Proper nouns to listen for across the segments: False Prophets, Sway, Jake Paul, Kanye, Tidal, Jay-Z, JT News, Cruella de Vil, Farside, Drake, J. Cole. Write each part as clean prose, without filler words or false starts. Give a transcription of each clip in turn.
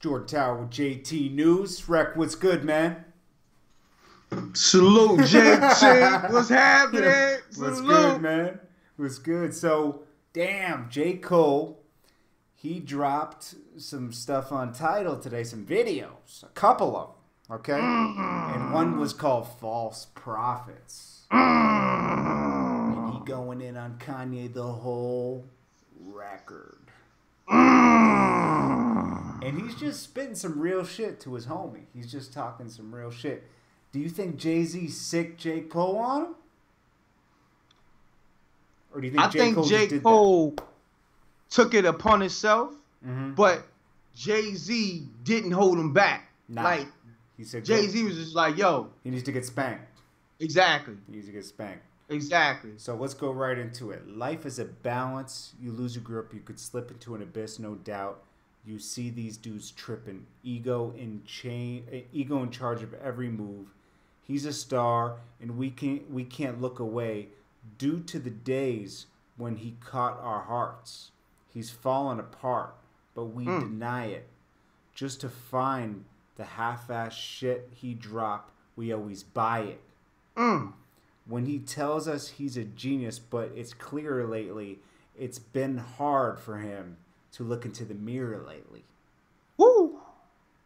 Jordan Tower with JT News. Rec, what's good, man? Salute, JT. What's happening? What's good, man? What's good? So, damn, J. Cole, he dropped some stuff on Tidal today, some videos, a couple of them, okay? And one was called False Prophets. And he going in on Kanye the whole record. And he's just spitting some real shit to his homie. He's just talking some real shit. Do you think Jay-Z sick Jake Paul on him? Or do you think Jake Cole took it upon himself, but Jay-Z didn't hold him back. Nah. Like, he said Jay-Z was just like, yo. He needs to get spanked. Exactly. He needs to get spanked. Exactly. So let's go right into it. Life is a balance. You lose your grip, you could slip into an abyss, no doubt. You see these dudes tripping. Ego in charge of every move. He's a star, and we can't look away due to the days when he caught our hearts. He's fallen apart, but we deny it. Just to find the half-ass shit he dropped, we always buy it. When he tells us he's a genius, but it's clear lately, it's been hard for him to look into the mirror lately. Woo!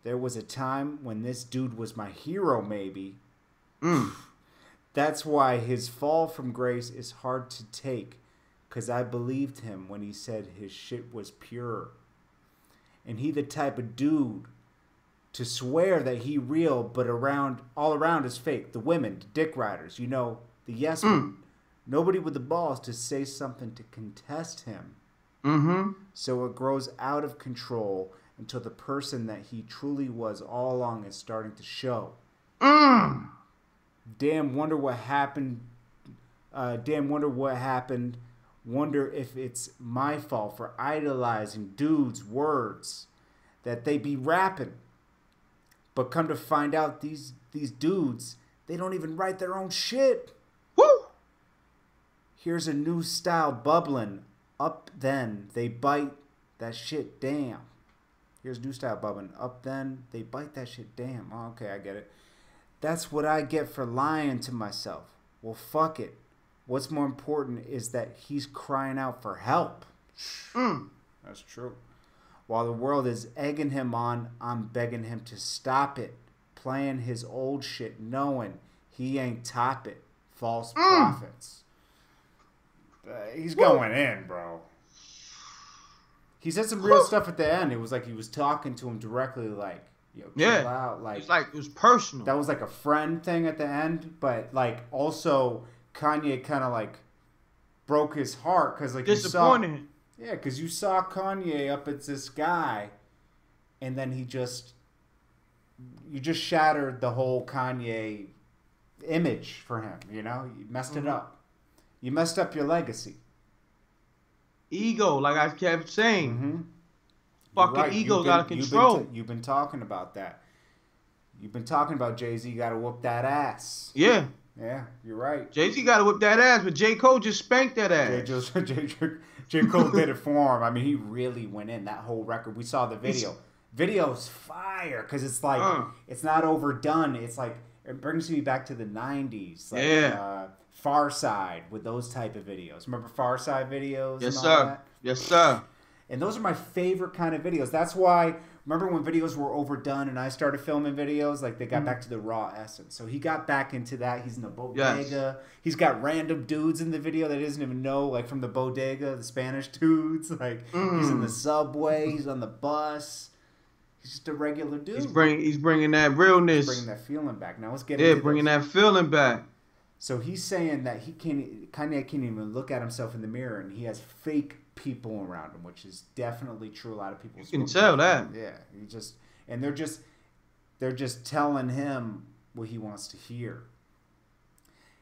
There was a time when this dude was my hero, maybe. That's why his fall from grace is hard to take, because I believed him when he said his shit was pure. And he the type of dude to swear that he real, but all around is fake. The women, the dick riders, you know, the yes men. Nobody with the balls to say something to contest him. So it grows out of control until the person that he truly was all along is starting to show. Damn, wonder what happened. Wonder if it's my fault for idolizing dudes' words that they be rapping. But come to find out, these dudes, they don't even write their own shit. Woo! Here's a new style bubbling. Up then, they bite that shit, damn. Here's new style bubbling. Up then, they bite that shit, damn. Oh, okay, I get it. That's what I get for lying to myself. Well, fuck it. What's more important is that he's crying out for help. That's true. While the world is egging him on, I'm begging him to stop it. Playing his old shit, knowing he ain't top it. False prophets. He's going in, bro. He said some real stuff at the end. It was like he was talking to him directly, like, yo, chill out. Like, it's like, it was personal. That was like a friend thing at the end, but like also Kanye kind of like broke his heart because like disappointed. Yeah, because you saw Kanye up at this guy, and then he just, you just shattered the whole Kanye image for him. You know, you messed it up. You messed up your legacy. Ego, like I kept saying. Fucking right. Ego's out of control. You've been talking about that. You've been talking about Jay-Z got to whoop that ass. Yeah. Yeah, you're right. Jay-Z got to whoop that ass, but J. Cole just spanked that ass. J. Cole did it for him. I mean, he really went in that whole record. We saw the video. Video's fire because it's like, it's not overdone. It's like, it brings me back to the 90s. Like, Farside with those type of videos. Remember Farside videos? Yes, and all sir. That? Yes, sir. And those are my favorite kind of videos. That's why, remember when videos were overdone and I started filming videos? Like, they got back to the raw essence. So he got back into that. He's in the bodega. Yes. He's got random dudes in the video that he doesn't even know, like from the bodega, the Spanish dudes. Like, he's in the subway. He's on the bus. He's just a regular dude. He's bringing that realness. He's bringing that feeling back. Now, let's get into that feeling back. So he's saying that Kanye can't even look at himself in the mirror, and he has fake people around him, which is definitely true. A lot of people can tell that. Yeah, he just they're just telling him what he wants to hear.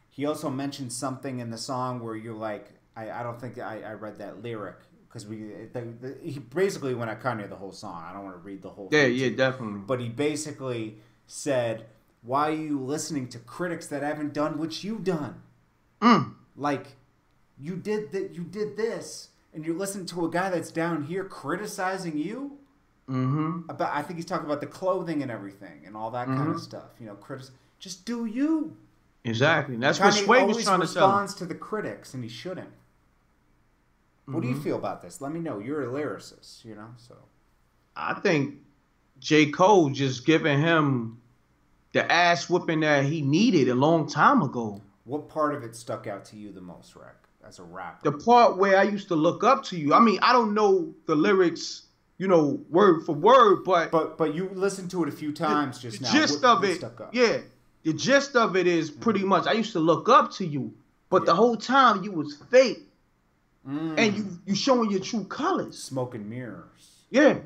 He also mentioned something in the song where you're like, I don't think I read that lyric because he basically went at Kanye the whole song. I don't want to read the whole. Yeah, thing definitely. But he basically said, why are you listening to critics that haven't done what you've done? Like, you did that. You did this, and you're listening to a guy that's down here criticizing you. Mm-hmm. But I think he's talking about the clothing and everything and all that kind of stuff. You know, just do you. Exactly. And that's what Sway was trying to tell. He responds to the critics, and he shouldn't. What do you feel about this? Let me know. You're a lyricist, you know. So, I think J. Cole just giving him the ass whooping that he needed a long time ago. What part of it stuck out to you the most, Rec, as a rapper? The part where I used to look up to you. I mean, I don't know the lyrics, you know, word for word, but you listened to it a few times just now. The gist of it, yeah. The gist of it is pretty much I used to look up to you, but the whole time you was fake. And you showing your true colors. Smoke and mirrors. Yeah.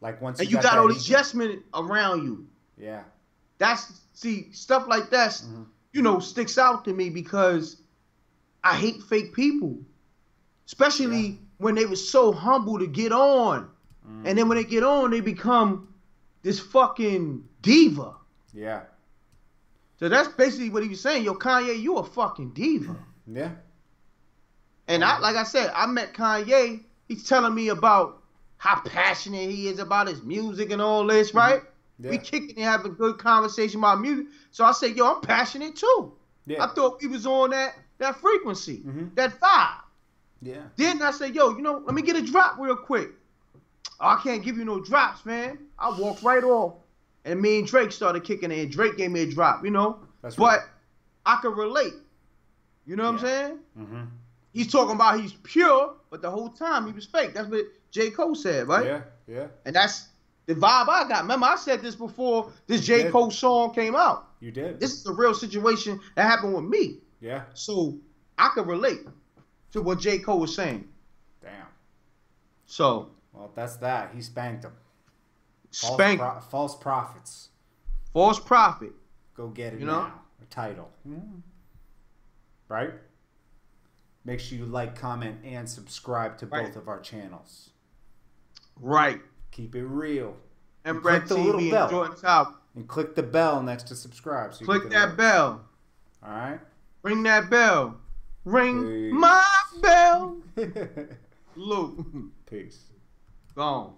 Like once you got all these adjustment around you. Yeah. See, stuff like that, you know, sticks out to me because I hate fake people. Especially when they were so humble to get on. And then when they get on, they become this fucking diva. Yeah. So that's basically what he was saying. Yo, Kanye, you a fucking diva. Yeah. And like I said, I met Kanye. He's telling me about how passionate he is about his music and all this, right? Yeah. We kicking and having a good conversation about music. So I said, yo, I'm passionate too. Yeah. I thought we was on that frequency, that vibe. Yeah. Then I said, yo, you know, let me get a drop real quick. Oh, I can't give you no drops, man. I walked right off. And me and Drake started kicking it. And Drake gave me a drop, you know? That's right. But I could relate. You know what I'm saying? Mm-hmm. He's talking about he's pure, but the whole time he was fake. That's what J. Cole said, right? Yeah, yeah. And that's the vibe I got. Remember, I said this before this J. Cole song came out. You did. This is a real situation that happened with me. Yeah. So I could relate to what J. Cole was saying. Damn. So. Well, that's that. He spanked him. Spanked. False Prophets. False Prophet. Go get it now. A title. Right? Make sure you like, comment, and subscribe to both of our channels. Right. Keep it real. And click the little bell. And click the bell next to subscribe. So click that bell. All right. Ring that bell. Ring my bell. Luke. Peace. Gone.